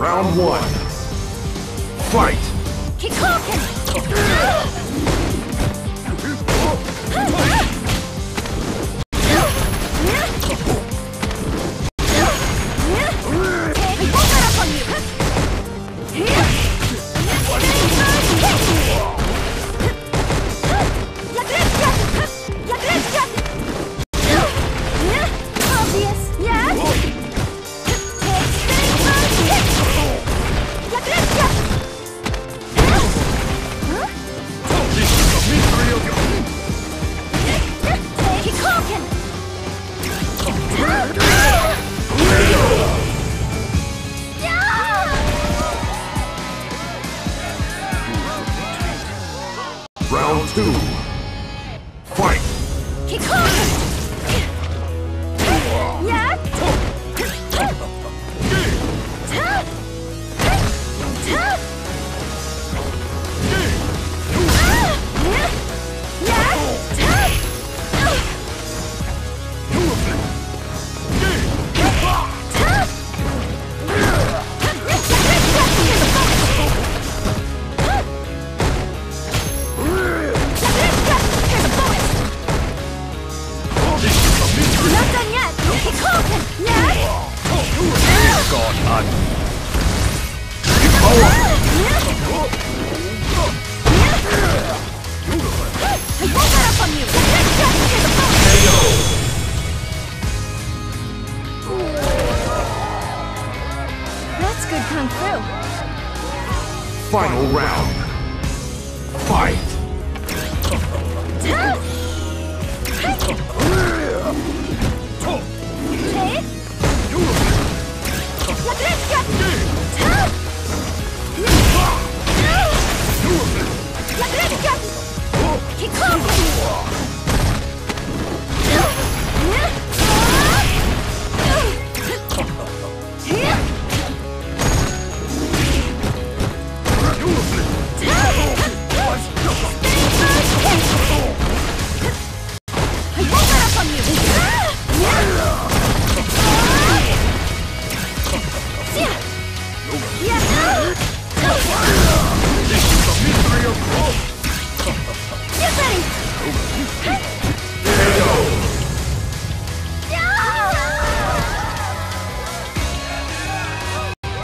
Round one. Fight! Round two. Fight! Final round. Fight!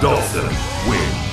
Dawson wins.